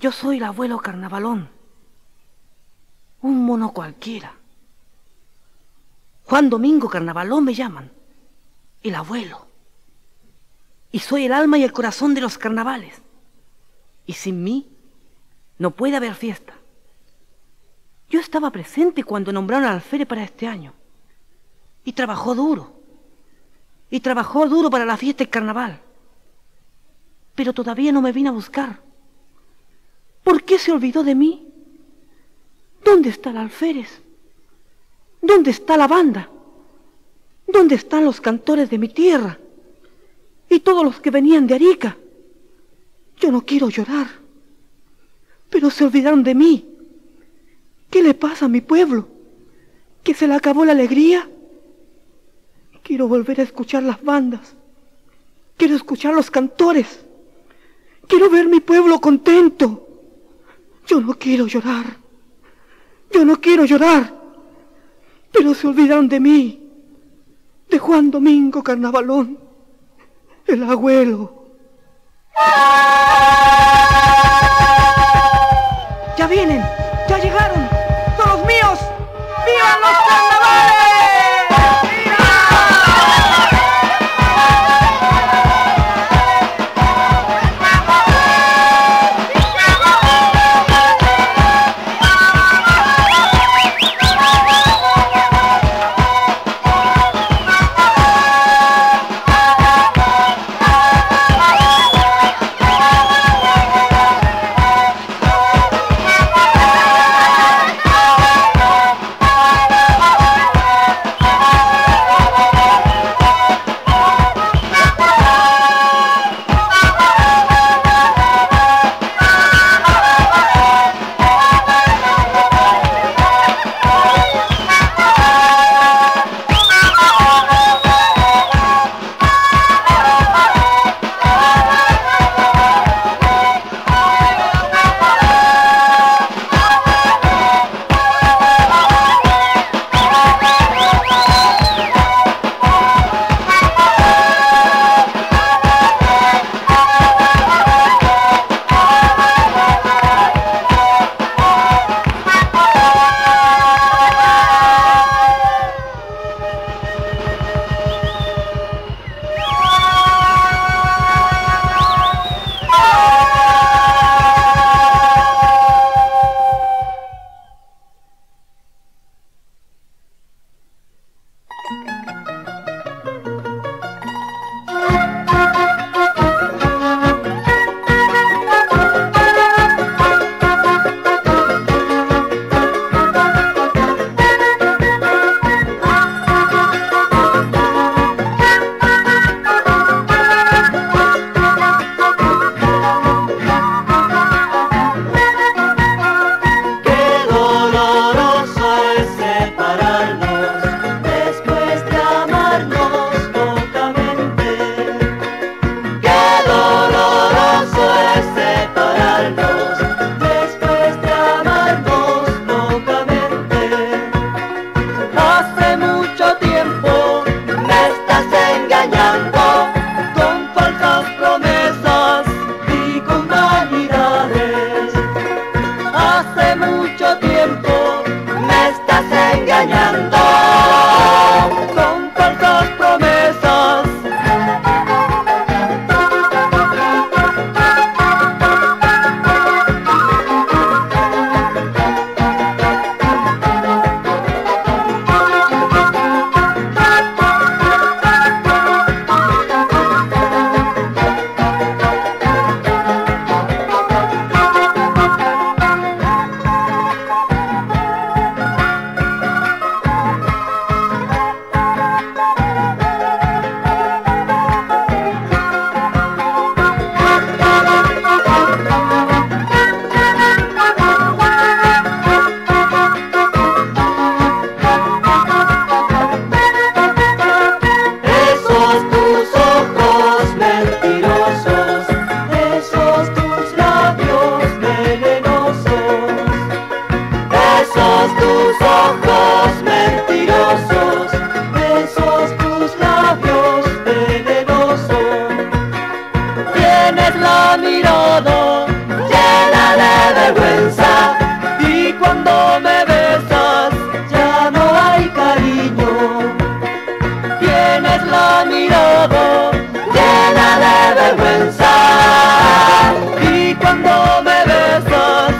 Yo soy el abuelo Carnavalón, un mono cualquiera. Juan Domingo Carnavalón me llaman, el abuelo. Y soy el alma y el corazón de los carnavales. Y sin mí no puede haber fiesta. Yo estaba presente cuando nombraron al alférez para este año. Y trabajó duro. Y trabajó duro para la fiesta del carnaval. Pero todavía no me vino a buscar. ¿Por qué se olvidó de mí? ¿Dónde está el alférez? ¿Dónde está la banda? ¿Dónde están los cantores de mi tierra? Y todos los que venían de Arica. Yo no quiero llorar, pero se olvidaron de mí. ¿Qué le pasa a mi pueblo? ¿Que se le acabó la alegría? Quiero volver a escuchar las bandas. Quiero escuchar los cantores. Quiero ver mi pueblo contento. Yo no quiero llorar. Yo no quiero llorar. Pero se olvidaron de mí. De Juan Domingo Carnavalón. El abuelo. ¡Ya vienen! ¡Ya llegaron! ¡Son los míos! ¡Vivan los carnavales! La mirada llena de vergüenza. Y cuando me besas ya no hay cariño. Tienes la mirada llena de vergüenza. Y cuando me besas.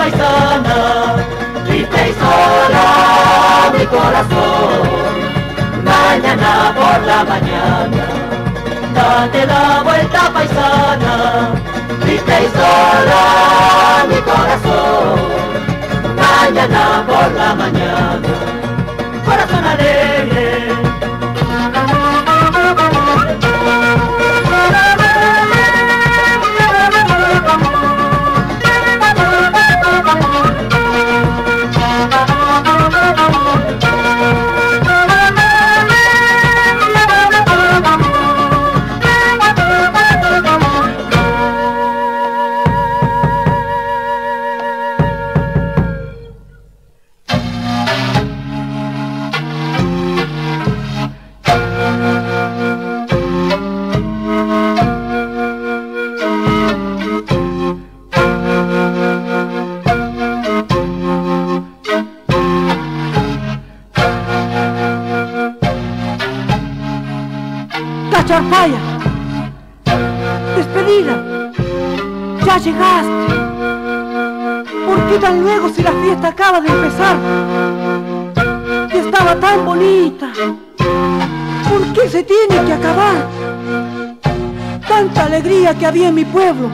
paisana, triste y sola mi corazón. Mañana por la mañana, date la vuelta paisana, triste y sola mi corazón. Mañana por la mañana, corazón alegre. Cacharpaya, despedida, ya llegaste. ¿Por qué tan luego si la fiesta acaba de empezar? Y estaba tan bonita. ¿Por qué se tiene que acabar? Tanta alegría que había en mi pueblo,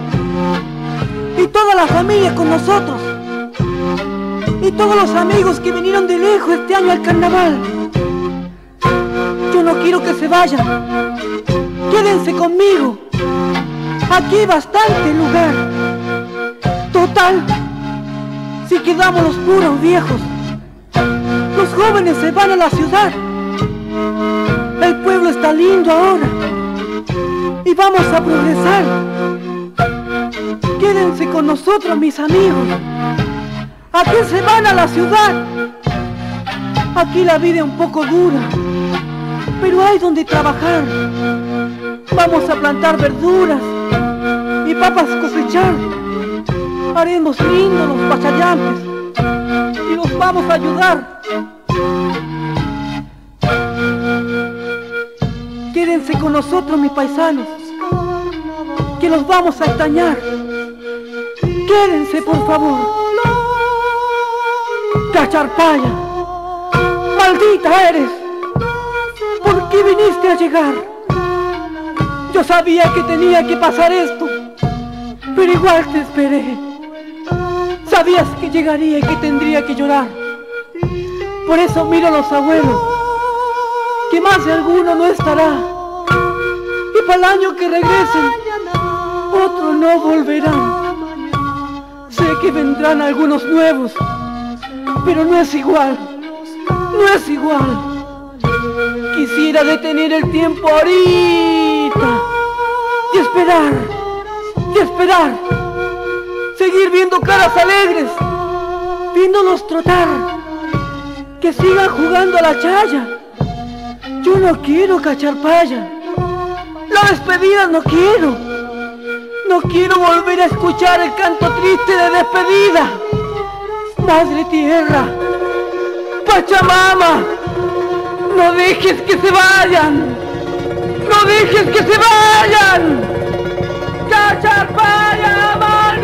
y toda la familia con nosotros, y todos los amigos que vinieron de lejos este año al carnaval. Yo no quiero que se vayan. Quédense conmigo, aquí hay bastante lugar. Total, si quedamos los puros viejos, los jóvenes se van a la ciudad. El pueblo está lindo ahora y vamos a progresar. Quédense con nosotros, mis amigos. Aquí se van a la ciudad. Aquí la vida es un poco dura, pero hay donde trabajar. Vamos a plantar verduras y papas cosechar. Haremos lindos los pachayampes y los vamos a ayudar. Quédense con nosotros, mis paisanos, que los vamos a extrañar. Quédense, por favor. Cacharpaya, maldita eres. ¿Por qué viniste a llegar? Yo sabía que tenía que pasar esto, pero igual te esperé. Sabías que llegaría y que tendría que llorar. Por eso miro a los abuelos, que más de alguno no estará. Y para el año que regresen, otros no volverán. Sé que vendrán algunos nuevos, pero no es igual, no es igual. Quisiera detener el tiempo ahorita y esperar, seguir viendo caras alegres, viéndolos trotar, que sigan jugando a la chaya. Yo no quiero Cacharpaya, la despedida no quiero. No quiero volver a escuchar el canto triste de despedida. Madre tierra, Pachamama, no dejes que se vayan, no dejes que se vayan. ¡Cacharpaya, maldita!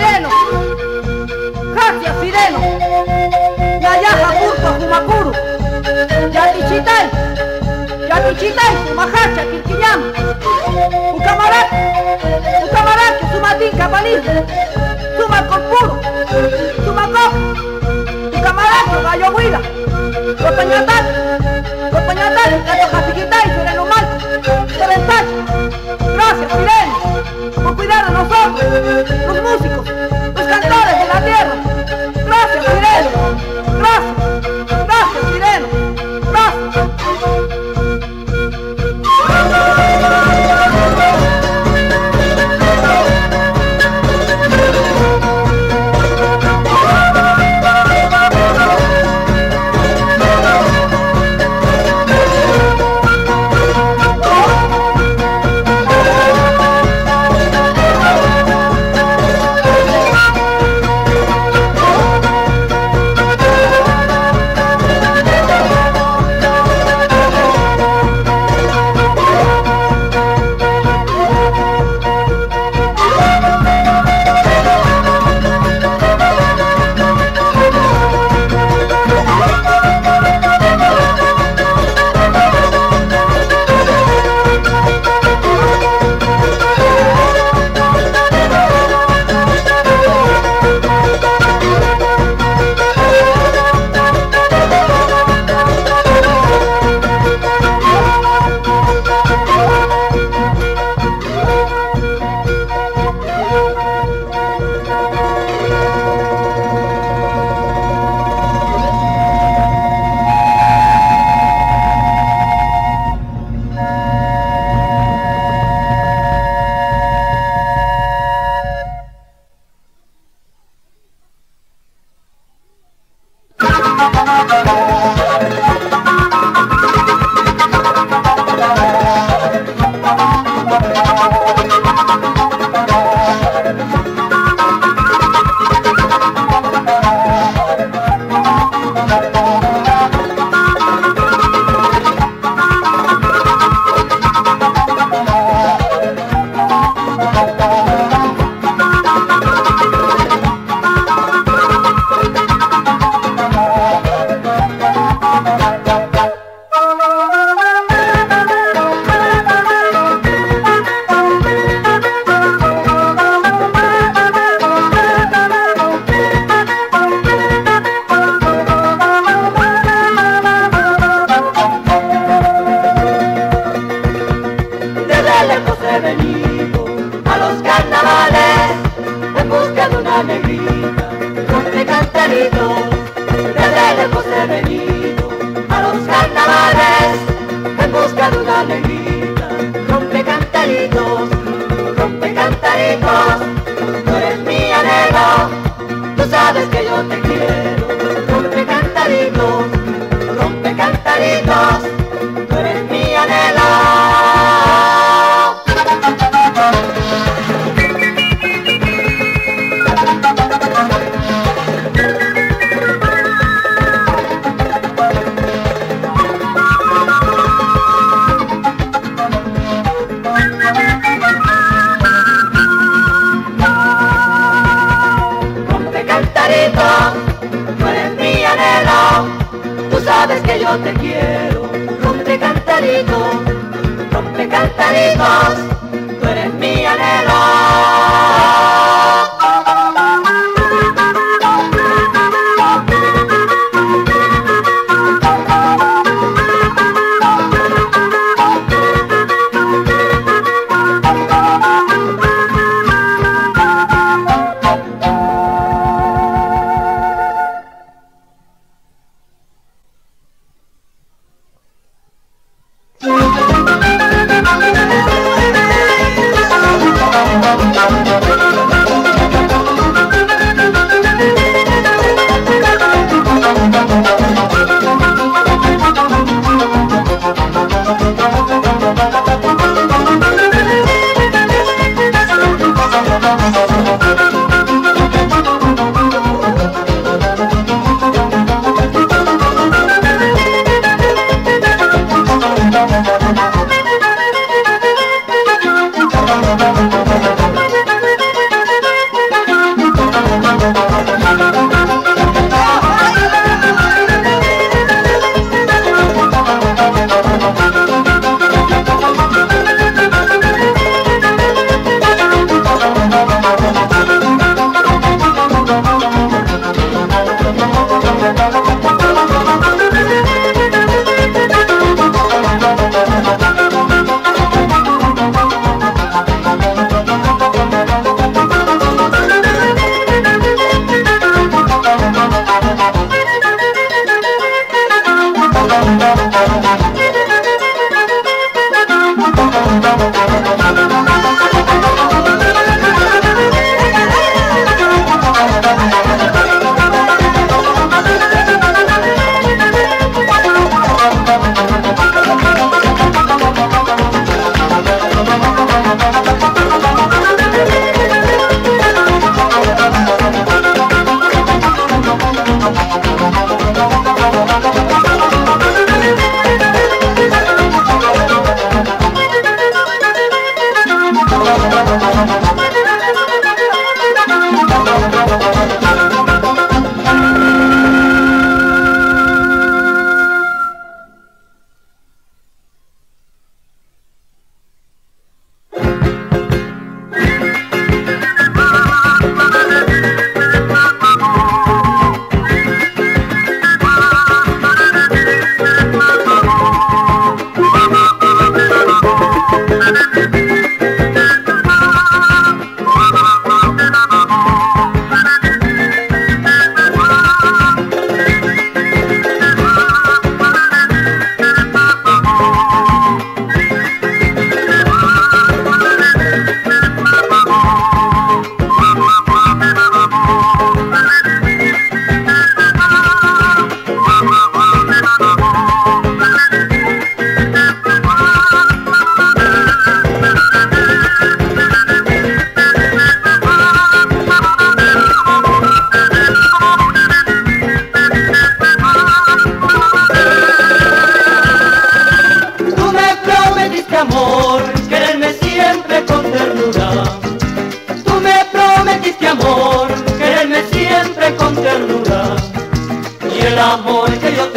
Sireno, gracias sireno, Nayaja, Curto, Jumacuru, Yatichital. Cuchitay, Majacha, Quilquillán, Ucamaraque, Sumatín, Capalín, Sumacorpuro, Sumacó, Ucamaraque, Gallo Huila, Copañatal, Catojaciquitay, Surenumalco, Seventacho. Gracias, Irene, por cuidar de nosotros, los músicos, los cantores de la tierra. Gracias, Irene, gracias, Irene, gracias.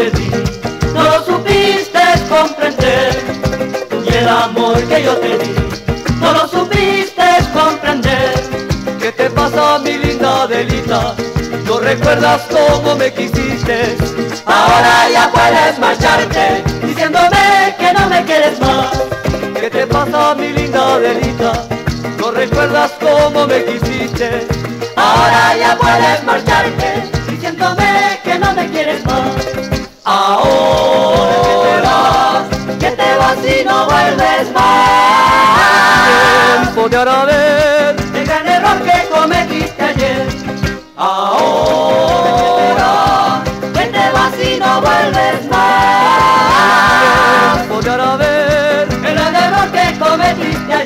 te di, no lo supiste comprender. Y el amor que yo te di, no lo supiste comprender. ¿Qué te pasa, mi linda Adelita? ¿No recuerdas cómo me quisiste? Ahora ya puedes marcharte, diciéndome que no me quieres más. ¿Qué te pasa, mi linda Adelita? ¿No recuerdas cómo me quisiste? Ahora ya puedes marcharte, diciéndome que no me quieres más. Ahora que te vas y no vuelves más. Tiempo de ahora ver el gran error que cometiste ayer. Ahora que te vas y no vuelves más. Tiempo de ahora ver el gran error que cometiste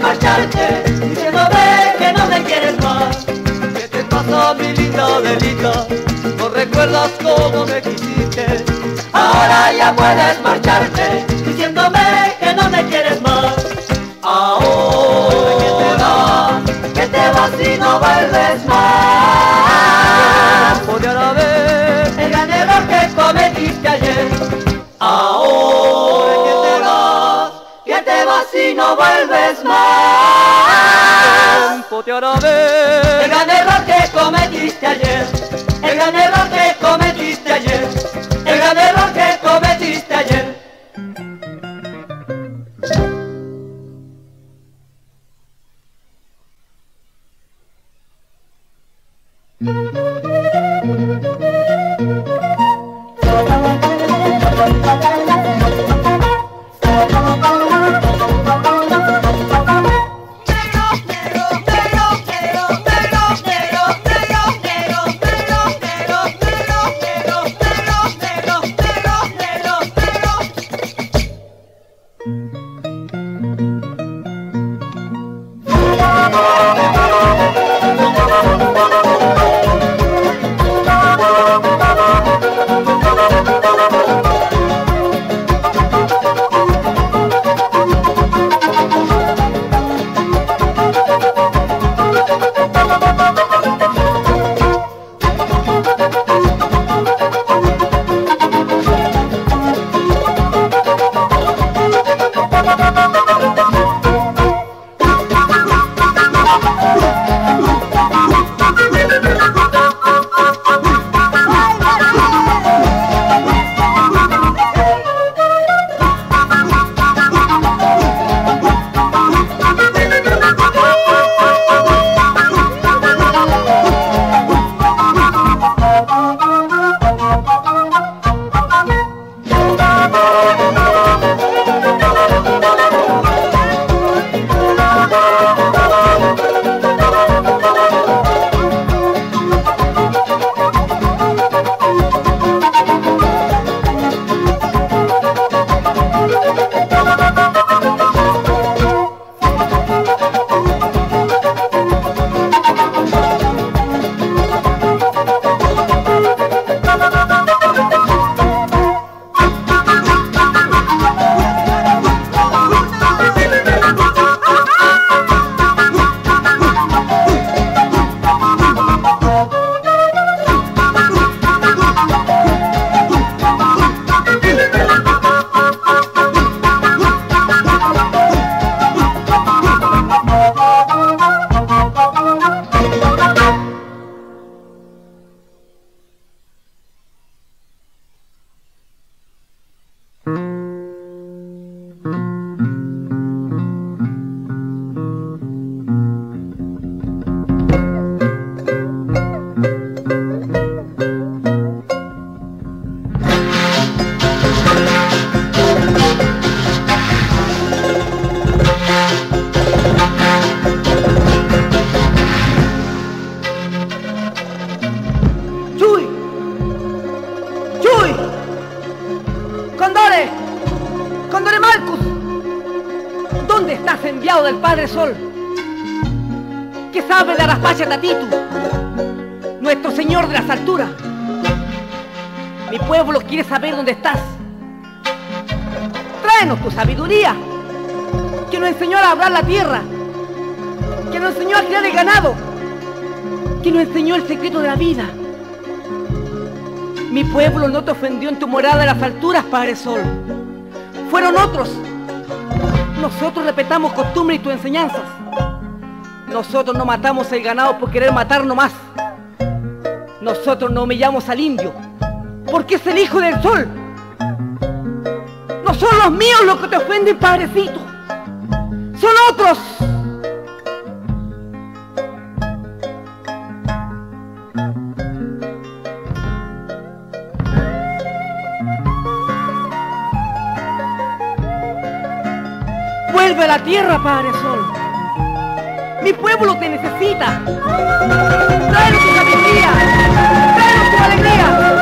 marcharte, diciéndome que no me quieres más. ¿Qué te pasa, mi linda Adelita? ¿No recuerdas cómo me quisiste? Ahora ya puedes marcharte, diciéndome que no me quieres más. Ahora que te vas y no vuelves más. Tiempo de ahora ver el gran error que cometiste ayer. Ahora que te vas y no vuelves más. Tiempo de ahora ver el gran error que cometiste ayer. El gran error que cometiste ayer. El gran error que cometiste ayer. ¿Dónde estás, enviado del Padre Sol? ¿Qué sabe de Arak Pacha, Tatitu, nuestro señor de las alturas? Mi pueblo quiere saber dónde estás. Tráenos tu sabiduría, que nos enseñó a labrar la tierra, que nos enseñó a criar el ganado, que nos enseñó el secreto de la vida. Mi pueblo no te ofendió en tu morada de las alturas, Padre Sol. Fueron otros. Nosotros respetamos costumbres y tus enseñanzas. Nosotros no matamos el ganado por querer matar nomás. Nosotros no humillamos al indio, porque es el hijo del sol. No son los míos los que te ofenden, Padrecito. Son otros. Vuelve a la tierra, Padre Sol. Mi pueblo te necesita. Trae tu sabiduría, trae tu alegría.